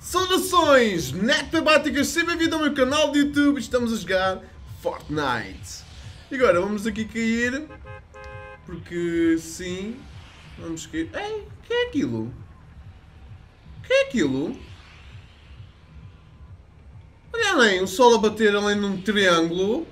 Saudações netwebáticas, seja bem-vindo ao meu canal de YouTube, estamos a jogar Fortnite. E agora vamos aqui cair, porque sim, vamos cair. Ei, o que é aquilo? O que é aquilo? Olha além, um sol a bater além de um triângulo.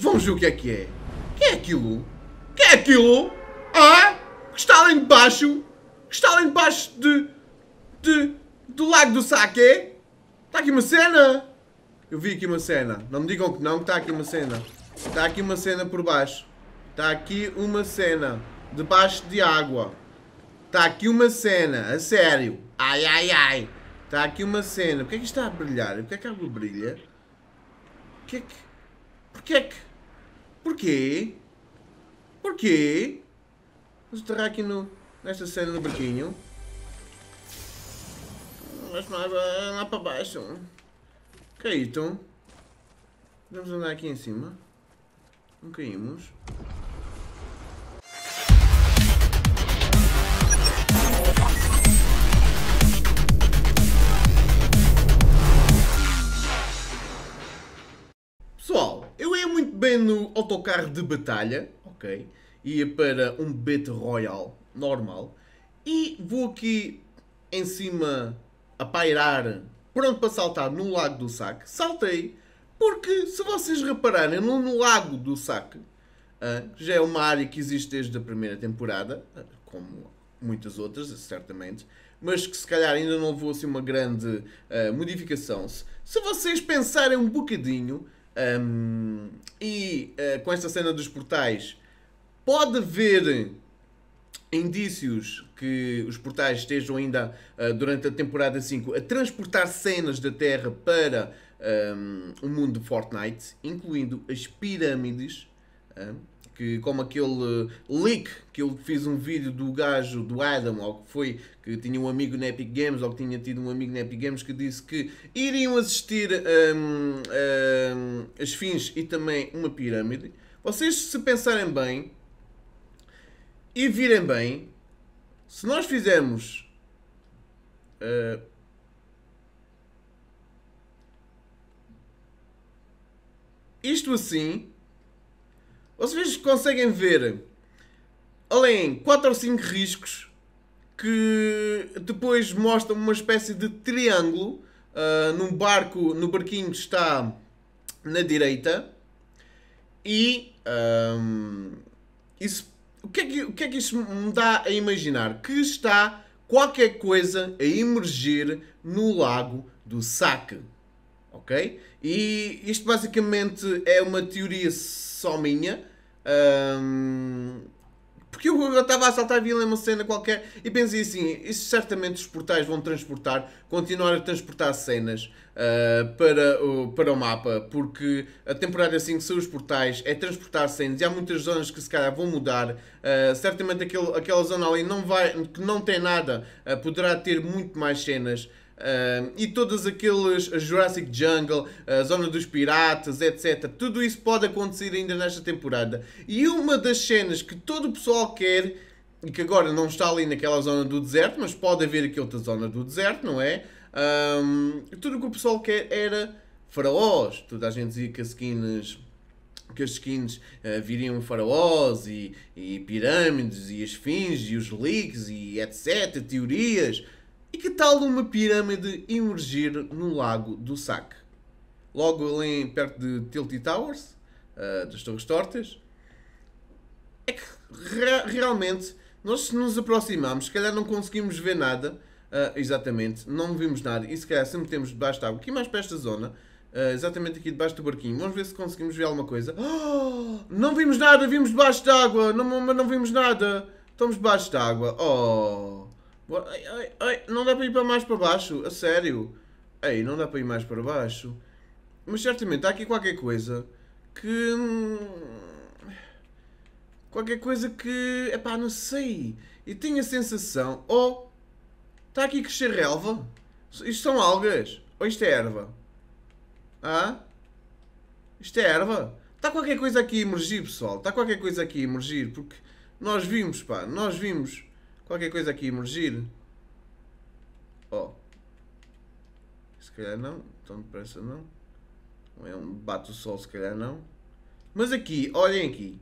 Vamos ver o que é que é. O que é aquilo? O que é aquilo? Ah, que está além de baixo? Que está além de baixo do Lago do Saque? Está aqui uma cena? Eu vi aqui uma cena. Não me digam que não, que está aqui uma cena. Está aqui uma cena por baixo. Está aqui uma cena. Debaixo de água. Está aqui uma cena. A sério. Ai, ai, ai. Está aqui uma cena. Porquê é que isto está a brilhar? Porquê é que a água brilha? Porquê é que... Porquê? Vamos aterrar aqui nesta cena do barquinho. Mas lá para baixo. Que é isto? Vamos andar aqui em cima. Não caímos. Pessoal, eu ia muito bem no autocarro de batalha. Ok. Ia para um Battle Royale normal. E vou aqui em cima a pairar, pronto para saltar no Lago do Saque. Saltei, porque se vocês repararem no Lago do Saque, já é uma área que existe desde a primeira temporada, como muitas outras, certamente, mas que se calhar ainda não levou assim uma grande modificação. Se vocês pensarem um bocadinho, com esta cena dos portais, pode haver indícios que os portais estejam ainda durante a temporada 5 a transportar cenas da Terra para o mundo de Fortnite, incluindo as pirâmides, que, como aquele leak que eu fiz um vídeo do gajo do Adam, ou que foi que tinha um amigo na Epic Games, ou que tinha tido um amigo na Epic Games, que disse que iriam assistir as fins e também uma pirâmide. Vocês, se pensarem bem e virem bem, se nós fizermos isto assim, vocês conseguem ver além 4 ou 5 riscos que depois mostram uma espécie de triângulo no barquinho que está na direita. E isso, o que é que isso me dá a imaginar? Que está qualquer coisa a emergir no Lago do Saque. Ok? E isto basicamente é uma teoria só minha. Porque eu estava a saltar e vi uma cena qualquer e pensei assim, isso certamente os portais vão continuar a transportar cenas para o mapa, porque a temporada 5 são os portais, é transportar cenas, e há muitas zonas que se calhar vão mudar, certamente aquela zona ali que não tem nada, poderá ter muito mais cenas, e todas aqueles Jurassic Jungle, a zona dos piratas, etc. Tudo isso pode acontecer ainda nesta temporada. E uma das cenas que todo o pessoal quer, e que agora não está ali naquela zona do deserto, mas pode haver aqui outra zona do deserto, não é? Tudo o que o pessoal quer era faraós. Toda a gente dizia que as skins... que as skins viriam faraós e pirâmides e as esfinges e os leaks e etc. Teorias... E que tal uma pirâmide emergir no Lago do Saque? Logo ali perto de Tilted Towers, das Torres Tortas. É que realmente, nós se nos aproximamos, se calhar não conseguimos ver nada, exatamente, não vimos nada. E se calhar sempre temos debaixo de água, aqui mais para esta zona, exatamente aqui debaixo do barquinho. Vamos ver se conseguimos ver alguma coisa. Oh, não vimos nada, vimos debaixo de água, não vimos nada. Estamos debaixo de água, oh... Ai, ai, ai, não dá para ir para mais para baixo, a sério. Ei, não dá para ir mais para baixo. Mas certamente há aqui qualquer coisa que... Qualquer coisa que... Epá, não sei. E tenho a sensação... Oh! Está aqui a crescer relva? Isto são algas? Ou isto é erva? Ah? Isto é erva? Está qualquer coisa aqui a emergir, pessoal. Está qualquer coisa aqui a emergir. Porque nós vimos, pá. Nós vimos... Qualquer coisa aqui emergir. Oh. calhar não. Tão depressa não. É um bate o sol, se calhar não. Mas aqui, olhem aqui.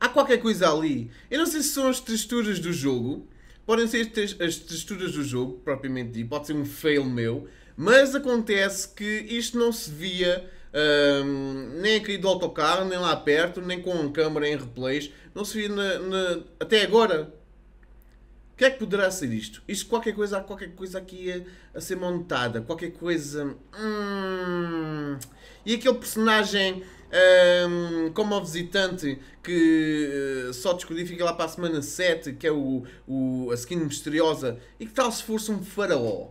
Há qualquer coisa ali. Eu não sei se são as texturas do jogo. Podem ser as texturas do jogo, propriamente dito. Pode ser um fail meu. Mas acontece que isto não se via nem aqui do autocarro, nem lá perto, nem com câmera em replays. Não se via até agora. O que é que poderá ser isto? Isto qualquer coisa aqui a ser montada. Qualquer coisa... E aquele personagem como o visitante que só descodifica lá para a semana 7, que é a skin misteriosa. E que tal se fosse um faraó?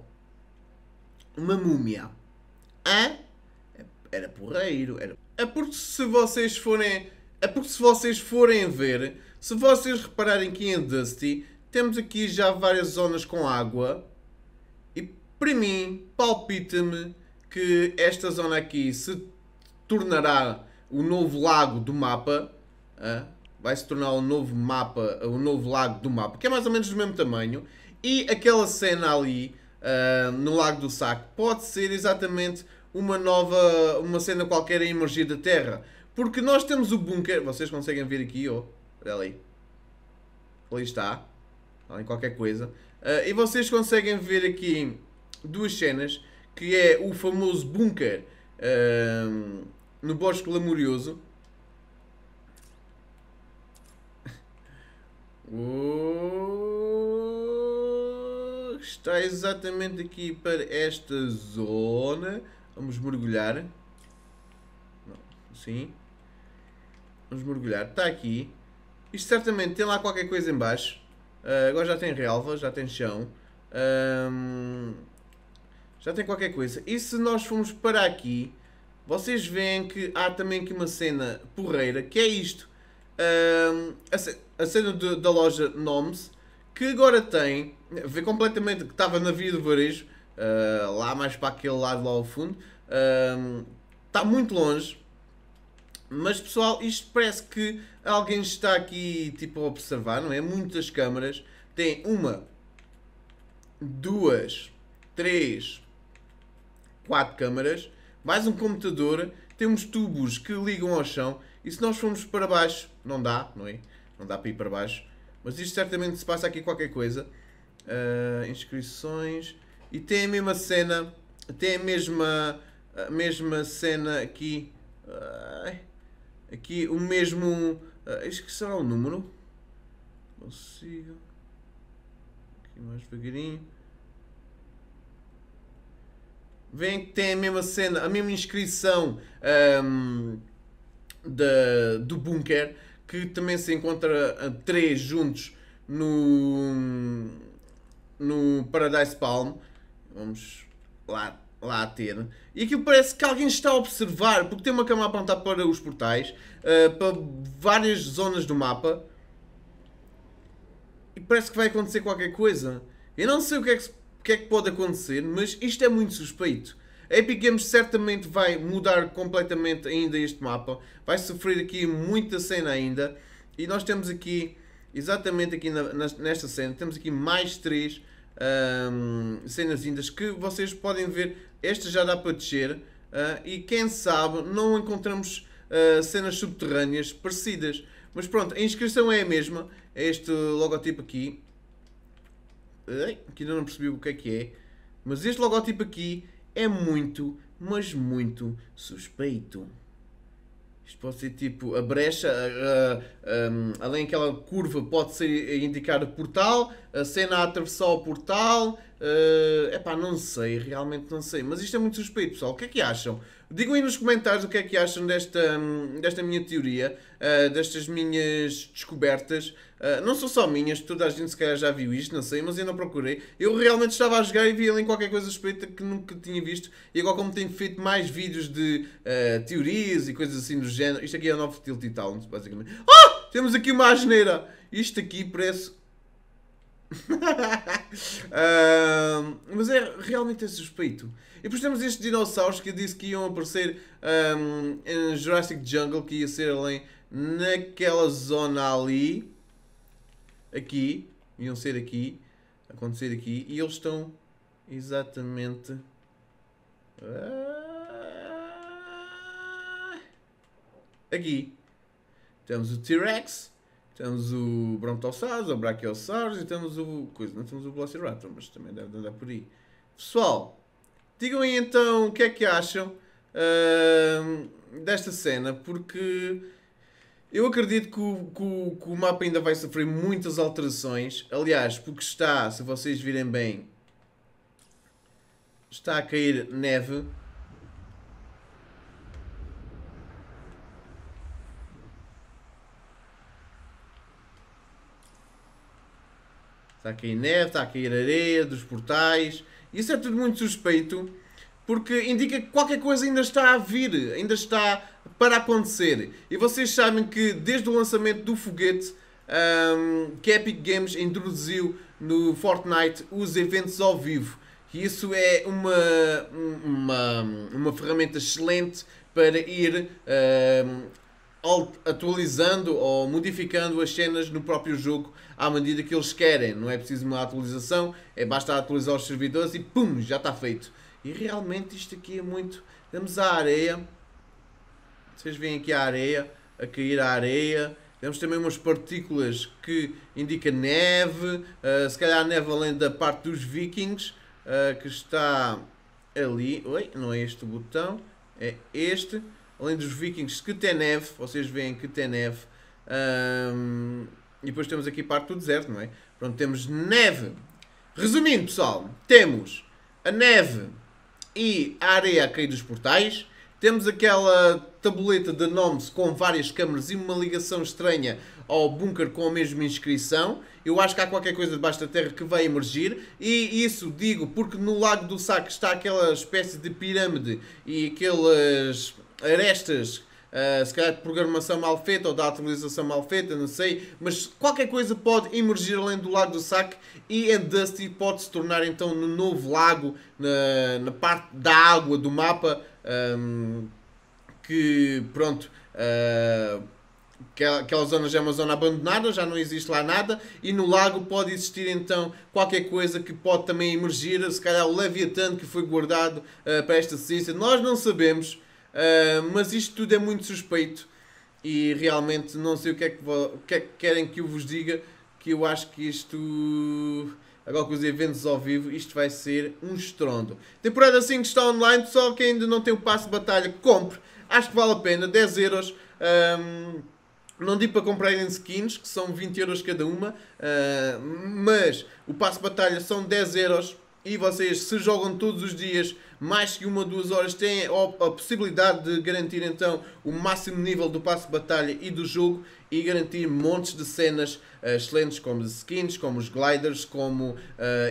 Uma múmia. Hã? Era porreiro. Era... É porque se vocês forem ver, se vocês repararem que em Dusty temos aqui já várias zonas com água. E para mim, palpita-me que esta zona aqui se tornará o novo lago do mapa. Vai se tornar o novo mapa, o novo lago do mapa, que é mais ou menos do mesmo tamanho. E aquela cena ali no Lago do Saque pode ser exatamente uma cena qualquer a emergir da terra. Porque nós temos o bunker. Vocês conseguem ver aqui, ó. Olha ali. Ali está. Em qualquer coisa. E vocês conseguem ver aqui duas cenas, que é o famoso bunker no Bosque Lamurioso. Está exatamente aqui para esta zona. Vamos mergulhar. Sim. Vamos mergulhar. Está aqui. Isto certamente tem lá qualquer coisa em baixo. Agora já tem relva, já tem chão, já tem qualquer coisa. E se nós formos para aqui, vocês veem que há também aqui uma cena porreira, que é isto. A cena da loja Nomes, que agora tem, vê completamente que estava na via do varejo, lá mais para aquele lado lá ao fundo, está muito longe. Mas pessoal, isto parece que alguém está aqui tipo a observar, não é? Muitas câmaras. Tem uma, duas, três, quatro câmaras. Mais um computador. Temos tubos que ligam ao chão. E se nós formos para baixo, não dá, não é? Não dá para ir para baixo. Mas isto certamente se passa aqui qualquer coisa. Inscrições. E tem a mesma cena. Tem a mesma cena aqui. Aqui o mesmo. Isto que será o número? Consigo. Aqui mais devagarinho. Vem que tem a mesma cena, a mesma inscrição do bunker, que também se encontra três juntos no Paradise Palm. Vamos lá. Lá a ter. E aquilo parece que alguém está a observar, porque tem uma câmera a apontar para os portais, para várias zonas do mapa. E parece que vai acontecer qualquer coisa. Eu não sei o que é que pode acontecer, mas isto é muito suspeito. A Epic Games certamente vai mudar completamente ainda este mapa. Vai sofrer aqui muita cena ainda. E nós temos aqui, exatamente aqui nesta cena, temos aqui mais três cenas indas que vocês podem ver. Esta já dá para descer, e quem sabe não encontramos cenas subterrâneas parecidas. Mas pronto, a inscrição é a mesma. Este logotipo aqui, que ainda não percebi o que é, mas este logotipo aqui é muito, mas muito suspeito. Isto pode ser tipo a brecha, além daquela curva pode ser indicar o portal, a cena a atravessar o portal. Epá, não sei, realmente não sei. Mas isto é muito suspeito, pessoal. O que é que acham? Digam aí nos comentários o que é que acham desta minha teoria, destas minhas descobertas. Não são só minhas, toda a gente se calhar já viu isto, não sei, mas eu não procurei. Eu realmente estava a jogar e vi ali qualquer coisa suspeita que nunca tinha visto. E agora, como tenho feito mais vídeos de teorias e coisas assim do género, isto aqui é o novo Tilted Towers, basicamente. Ah! Temos aqui uma asneira! Isto aqui parece... mas é realmente suspeito. E depois temos estes dinossauros que eu disse que iam aparecer em Jurassic Jungle, que ia ser além naquela zona ali. Aqui, iam ser aqui, acontecer aqui, e eles estão exatamente Aqui. Temos o T-Rex, temos o Brontosaurus, o Brachiosaurus e temos o... coisa, não temos o Velociraptor, mas também deve andar por aí. Pessoal, digam aí então o que é que acham desta cena, porque eu acredito que o mapa ainda vai sofrer muitas alterações. Aliás, porque está, se vocês virem bem, está a cair neve. Está a cair neve, está a cair areia dos portais. Isso é tudo muito suspeito, porque indica que qualquer coisa ainda está a vir, ainda está para acontecer. E vocês sabem que desde o lançamento do foguete que a Epic Games introduziu no Fortnite os eventos ao vivo. E isso é uma ferramenta excelente para ir atualizando ou modificando as cenas no próprio jogo à medida que eles querem. Não é preciso uma atualização, é basta atualizar os servidores e pum, já está feito. E realmente isto aqui é muito... Temos a areia, vocês veem aqui a areia, a cair a areia. Temos também umas partículas que indicam neve, se calhar a neve além da parte dos vikings, que está ali. Oi, não é este o botão, é este. Além dos vikings, que tem neve, vocês veem que tem neve. E depois temos aqui parte do deserto, não é? Pronto, temos neve. Resumindo, pessoal, temos a neve e a areia a cair dos portais. Temos aquela tabuleta de nomes com várias câmaras e uma ligação estranha ao bunker com a mesma inscrição. Eu acho que há qualquer coisa debaixo da terra que vai emergir. E isso digo porque no Lago do Saque está aquela espécie de pirâmide e aquelas arestas, se calhar de programação mal feita ou da atualização mal feita, não sei. Mas qualquer coisa pode emergir além do Lago do Saque e a Dusty pode se tornar então no novo lago, na parte da água do mapa. Que pronto, aquela zona já é uma zona abandonada, já não existe lá nada, e no lago pode existir então qualquer coisa que pode também emergir, se calhar o Leviathan que foi guardado para esta ciência, nós não sabemos, mas isto tudo é muito suspeito e realmente não sei o que é que querem que eu vos diga, que eu acho que isto... Agora com os eventos ao vivo, isto vai ser um estrondo. Temporada 5 está online, pessoal. Quem ainda não tem o passo de batalha, compre. Acho que vale a pena, 10€. Não digo para comprarem skins, que são 20€ cada uma. Mas o passo de batalha são 10€. E vocês, se jogam todos os dias, mais que uma ou 2 horas, têm a possibilidade de garantir então o máximo nível do passo de batalha e do jogo e garantir montes de cenas excelentes, como as skins, como os gliders, como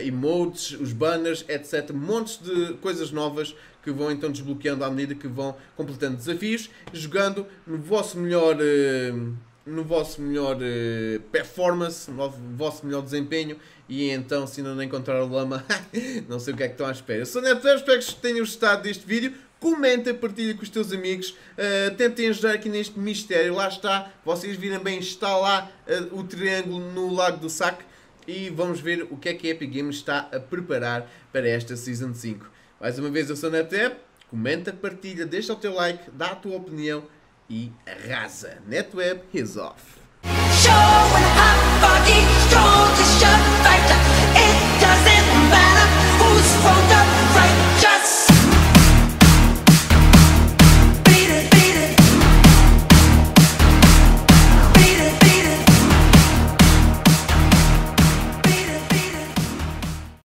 emotes, os banners, etc. Montes de coisas novas que vão então desbloqueando à medida que vão completando desafios, jogando no vosso melhor... performance, no vosso melhor desempenho. E então, se ainda não encontrar o lama, não sei o que é que estão à espera. Eu sou o Netweb, espero que tenham gostado deste vídeo. Comenta, partilha com os teus amigos, tentem ajudar aqui neste mistério. Lá está, vocês viram bem, está lá o triângulo no Lago do Saque. E vamos ver o que a Epic Games está a preparar para esta Season 5. Mais uma vez, eu sou o Netweb. Comenta, partilha, deixa o teu like, dá a tua opinião e arrasa. Netweb is off.